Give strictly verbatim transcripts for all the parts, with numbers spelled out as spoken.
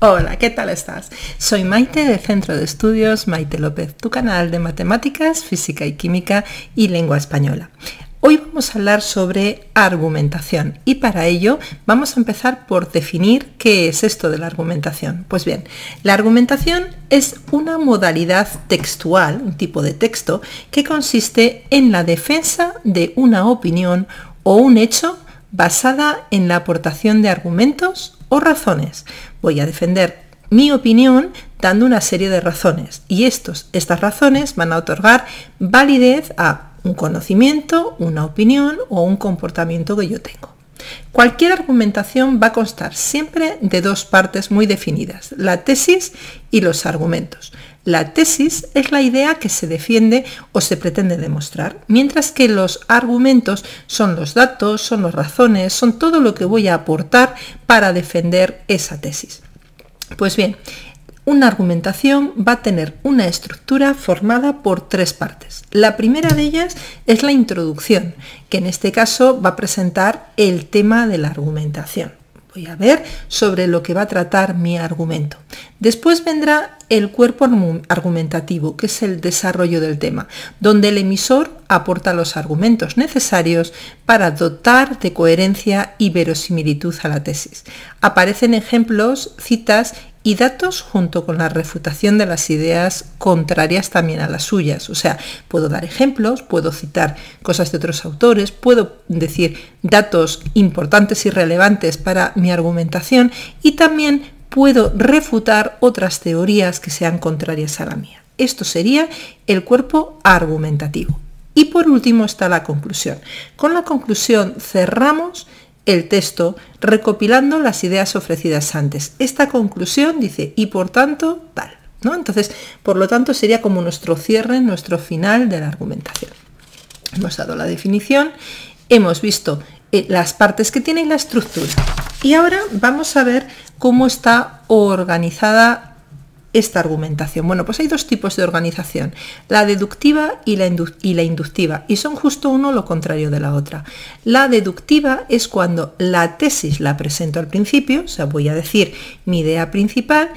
Hola, ¿qué tal estás? Soy Maite de Centro de Estudios Mayte López, tu canal de matemáticas, física y química y lengua española. Hoy vamos a hablar sobre argumentación y para ello vamos a empezar por definir qué es esto de la argumentación. Pues bien, la argumentación es una modalidad textual, un tipo de texto, que consiste en la defensa de una opinión o un hecho basada en la aportación de argumentos o razones. Voy a defender mi opinión dando una serie de razones y estos, estas razones van a otorgar validez a un conocimiento, una opinión o un comportamiento que yo tengo. Cualquier argumentación va a constar siempre de dos partes muy definidas, la tesis y los argumentos. La tesis es la idea que se defiende o se pretende demostrar, mientras que los argumentos son los datos, son las razones, son todo lo que voy a aportar para defender esa tesis. Pues bien, una argumentación va a tener una estructura formada por tres partes. La primera de ellas es la introducción, que en este caso va a presentar el tema de la argumentación. Voy a ver sobre lo que va a tratar mi argumento. Después vendrá el cuerpo argumentativo, que es el desarrollo del tema, donde el emisor aporta los argumentos necesarios para dotar de coherencia y verosimilitud a la tesis. Aparecen ejemplos, citas y datos junto con la refutación de las ideas contrarias también a las suyas. O sea, puedo dar ejemplos, puedo citar cosas de otros autores, puedo decir datos importantes y relevantes para mi argumentación y también puedo refutar otras teorías que sean contrarias a la mía. Esto sería el cuerpo argumentativo. Y por último está la conclusión. Con la conclusión cerramos el texto recopilando las ideas ofrecidas antes. Esta conclusión dice, y por tanto, tal, ¿no? Entonces, por lo tanto, sería como nuestro cierre, nuestro final de la argumentación. Hemos dado la definición, hemos visto eh, las partes que tienen la estructura. Y ahora vamos a ver cómo está organizada esta argumentación. Bueno, pues hay dos tipos de organización, la deductiva y la, y la inductiva, y son justo uno lo contrario de la otra. La deductiva es cuando la tesis la presento al principio, o sea, voy a decir mi idea principal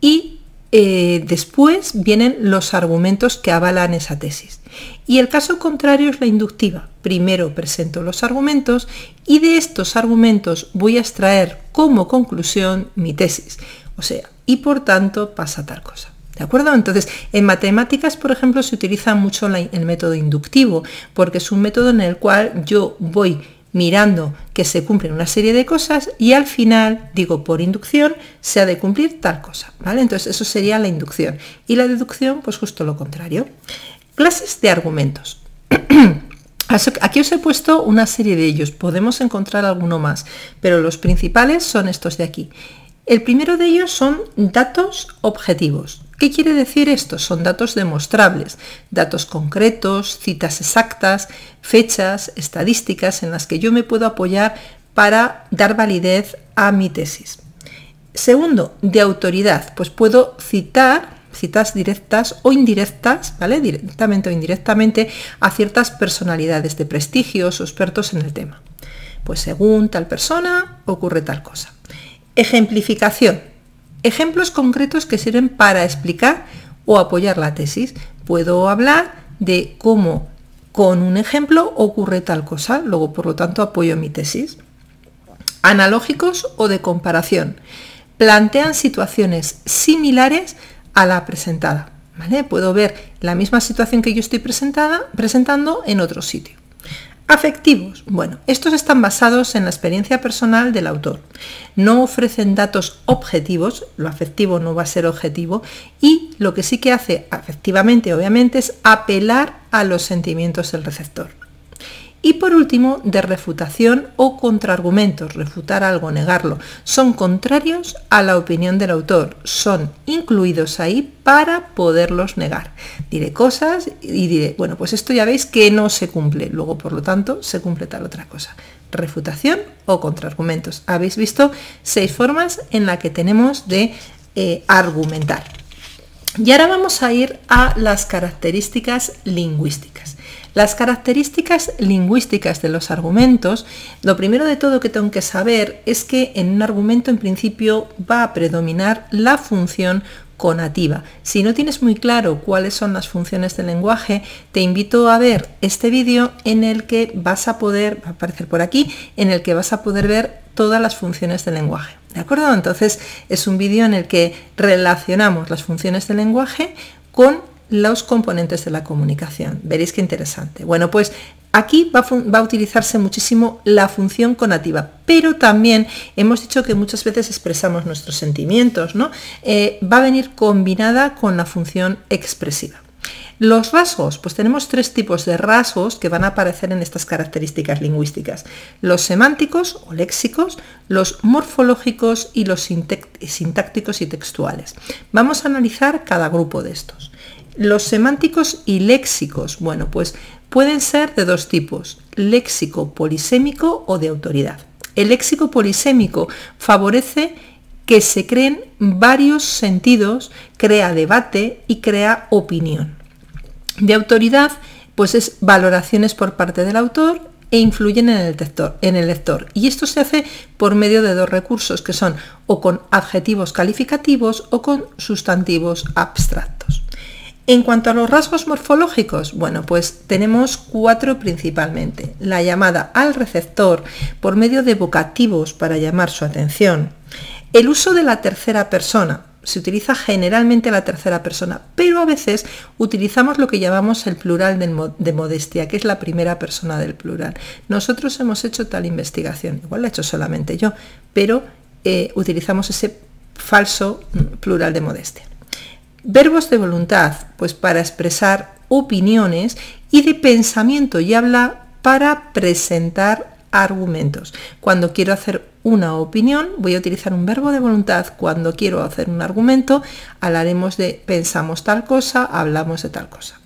y eh, después vienen los argumentos que avalan esa tesis. Y el caso contrario es la inductiva. Primero presento los argumentos y de estos argumentos voy a extraer como conclusión mi tesis. O sea, y por tanto pasa tal cosa. ¿De acuerdo? Entonces, en matemáticas, por ejemplo, se utiliza mucho la, el método inductivo, porque es un método en el cual yo voy mirando que se cumplen una serie de cosas y al final, digo, por inducción, se ha de cumplir tal cosa, ¿vale? Entonces, eso sería la inducción. Y la deducción, pues justo lo contrario. Clases de argumentos. Aquí os he puesto una serie de ellos, podemos encontrar alguno más, pero los principales son estos de aquí. El primero de ellos son datos objetivos. ¿Qué quiere decir esto? Son datos demostrables, datos concretos, citas exactas, fechas, estadísticas en las que yo me puedo apoyar para dar validez a mi tesis. Segundo, de autoridad, pues puedo citar citas directas o indirectas, ¿vale? Directamente o indirectamente a ciertas personalidades de prestigio o expertos en el tema. Pues según tal persona ocurre tal cosa. Ejemplificación. Ejemplos concretos que sirven para explicar o apoyar la tesis. Puedo hablar de cómo con un ejemplo ocurre tal cosa, luego por lo tanto apoyo mi tesis. Analógicos o de comparación. Plantean situaciones similares a la presentada, ¿vale? Puedo ver la misma situación que yo estoy presentada, presentando en otro sitio. Afectivos. Bueno, estos están basados en la experiencia personal del autor. No ofrecen datos objetivos, lo afectivo no va a ser objetivo, y lo que sí que hace afectivamente, obviamente, es apelar a los sentimientos del receptor. Y por último, de refutación o contraargumentos, refutar algo, negarlo. Son contrarios a la opinión del autor, son incluidos ahí para poderlos negar. Diré cosas y diré, bueno, pues esto ya veis que no se cumple, luego por lo tanto se cumple tal otra cosa. Refutación o contraargumentos. Habéis visto seis formas en las que tenemos de eh, argumentar. Y ahora vamos a ir a las características lingüísticas. Las características lingüísticas de los argumentos, lo primero de todo que tengo que saber es que en un argumento en principio va a predominar la función conativa. Si no tienes muy claro cuáles son las funciones del lenguaje, te invito a ver este vídeo en el que vas a poder, va a aparecer por aquí, en el que vas a poder ver todas las funciones del lenguaje. ¿De acuerdo? Entonces es un vídeo en el que relacionamos las funciones del lenguaje con los componentes de la comunicación. Veréis qué interesante. Bueno, pues aquí va a, va a utilizarse muchísimo la función conativa, pero también hemos dicho que muchas veces expresamos nuestros sentimientos, ¿no? Eh, va a venir combinada con la función expresiva. Los rasgos, pues tenemos tres tipos de rasgos que van a aparecer en estas características lingüísticas: los semánticos o léxicos, los morfológicos y los sintácticos y textuales. Vamos a analizar cada grupo de estos. Los semánticos y léxicos, bueno, pues pueden ser de dos tipos: léxico polisémico o de autoridad. El léxico polisémico favorece que se creen varios sentidos, crea debate y crea opinión. De autoridad, pues es valoraciones por parte del autor e influyen en el lector, en el lector. Y esto se hace por medio de dos recursos, que son o con adjetivos calificativos o con sustantivos abstractos. En cuanto a los rasgos morfológicos, bueno, pues tenemos cuatro principalmente. La llamada al receptor por medio de vocativos para llamar su atención. El uso de la tercera persona. Se utiliza generalmente la tercera persona, pero a veces utilizamos lo que llamamos el plural de modestia, que es la primera persona del plural. Nosotros hemos hecho tal investigación, igual la he hecho solamente yo, pero eh, utilizamos ese falso plural de modestia. Verbos de voluntad, pues para expresar opiniones, y de pensamiento y habla para presentar argumentos. Cuando quiero hacer una opinión voy a utilizar un verbo de voluntad, cuando quiero hacer un argumento hablaremos de pensamos tal cosa, hablamos de tal cosa.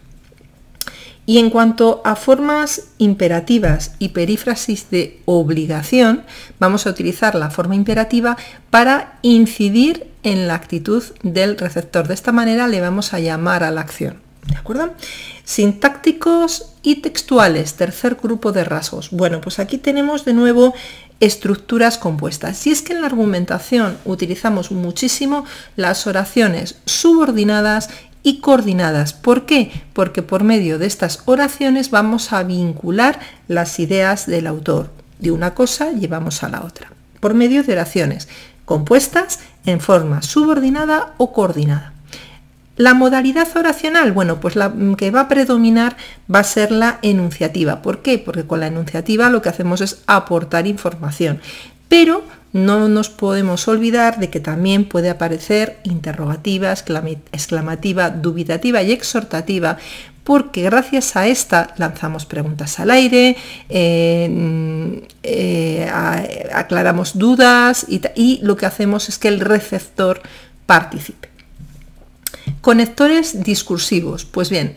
Y en cuanto a formas imperativas y perífrasis de obligación, vamos a utilizar la forma imperativa para incidir en la actitud del receptor. De esta manera le vamos a llamar a la acción. ¿De acuerdo? Sintácticos y textuales, tercer grupo de rasgos. Bueno, pues aquí tenemos de nuevo estructuras compuestas. Y es que en la argumentación utilizamos muchísimo las oraciones subordinadas y coordinadas. ¿Por qué? Porque por medio de estas oraciones vamos a vincular las ideas del autor. De una cosa llevamos a la otra. Por medio de oraciones compuestas en forma subordinada o coordinada. La modalidad oracional, bueno, pues la que va a predominar va a ser la enunciativa. ¿Por qué? Porque con la enunciativa lo que hacemos es aportar información, pero no nos podemos olvidar de que también puede aparecer interrogativa, exclamativa, dubitativa y exhortativa, porque gracias a esta lanzamos preguntas al aire, eh, eh, aclaramos dudas y, y lo que hacemos es que el receptor participe. Conectores discursivos, pues bien,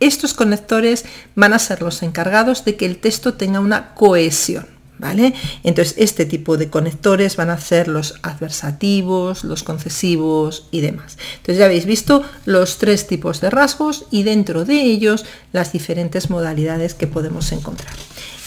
estos conectores van a ser los encargados de que el texto tenga una cohesión, ¿vale? Entonces este tipo de conectores van a ser los adversativos, los concesivos y demás. Entonces ya habéis visto los tres tipos de rasgos y dentro de ellos las diferentes modalidades que podemos encontrar.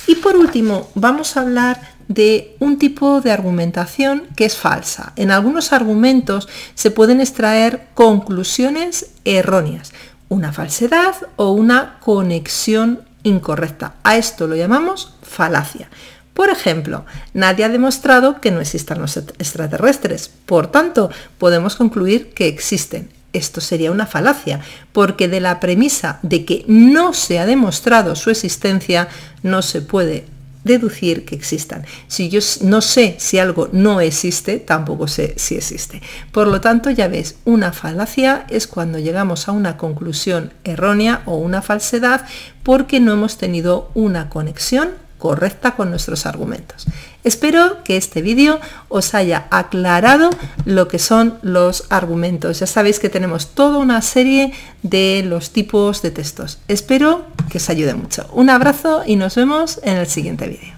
Y por último vamos a hablar de un tipo de argumentación que es falsa. En algunos argumentos se pueden extraer conclusiones erróneas, una falsedad o una conexión incorrecta. A esto lo llamamos falacia. Por ejemplo, nadie ha demostrado que no existan los extraterrestres, por tanto, podemos concluir que existen. Esto sería una falacia, porque de la premisa de que no se ha demostrado su existencia, no se puede deducir que existan. Si yo no sé si algo no existe, tampoco sé si existe. Por lo tanto, ya ves, una falacia es cuando llegamos a una conclusión errónea o una falsedad porque no hemos tenido una conexión correcta con nuestros argumentos. Espero que este vídeo os haya aclarado lo que son los argumentos. Ya sabéis que tenemos toda una serie de los tipos de textos. Espero que os ayude mucho. Un abrazo y nos vemos en el siguiente vídeo.